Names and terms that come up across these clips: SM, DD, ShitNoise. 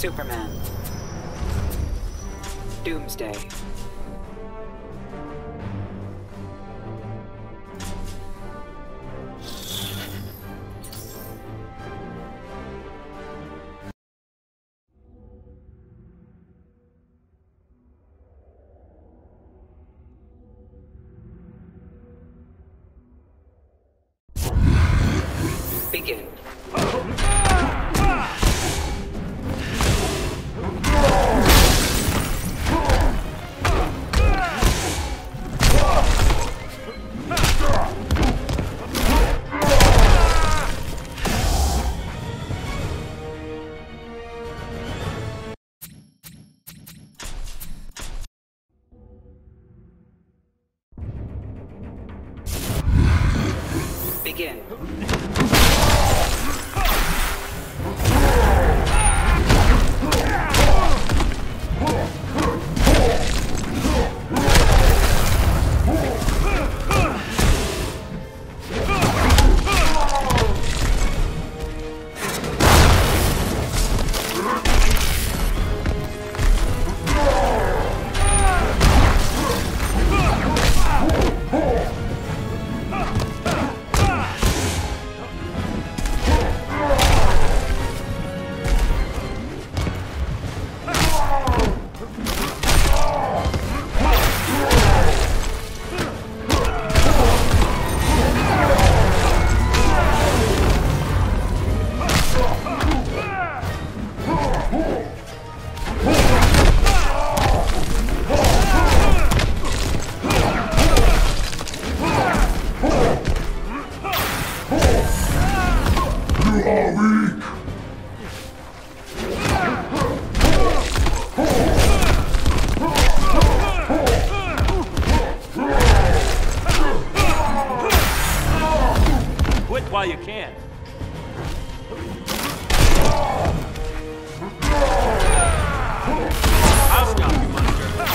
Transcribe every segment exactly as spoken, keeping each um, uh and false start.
Superman. Doomsday. Begin. Begin. Quit while you can. I'll stop you, monster.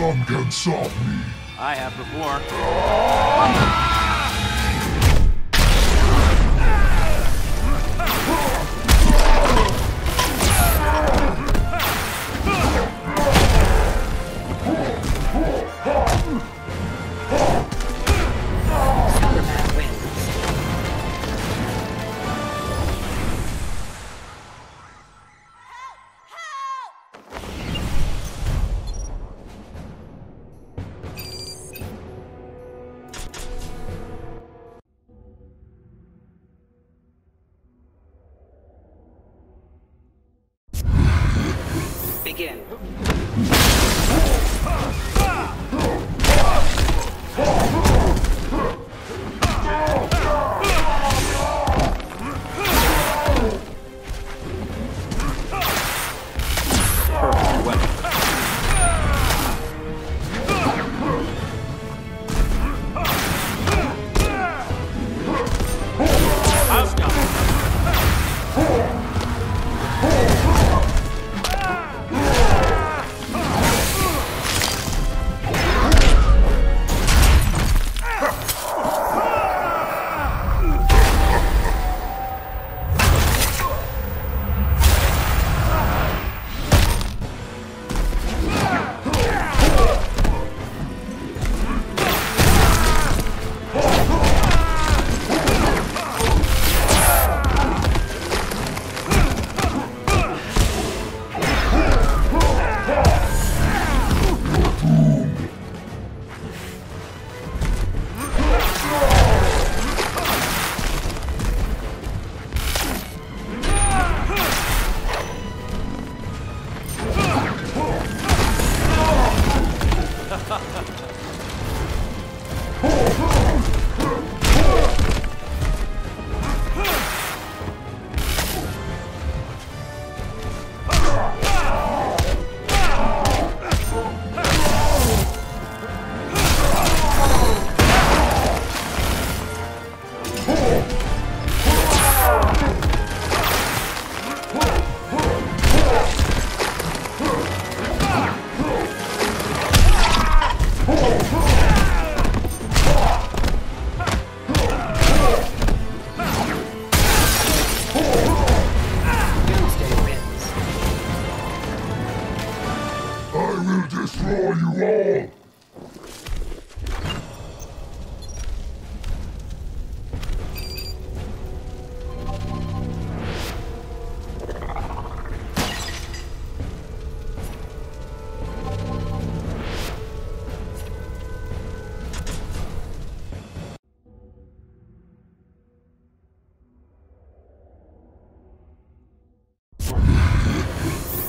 None can stop me. I have before. Ah! Begin.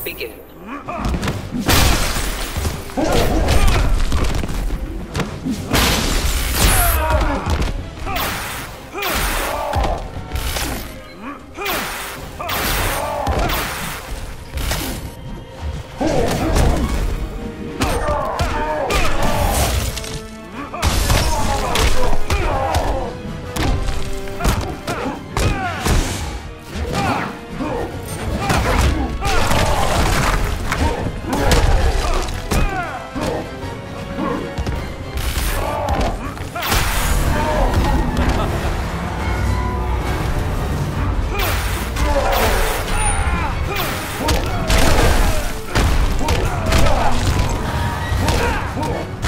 Begin. Whoa!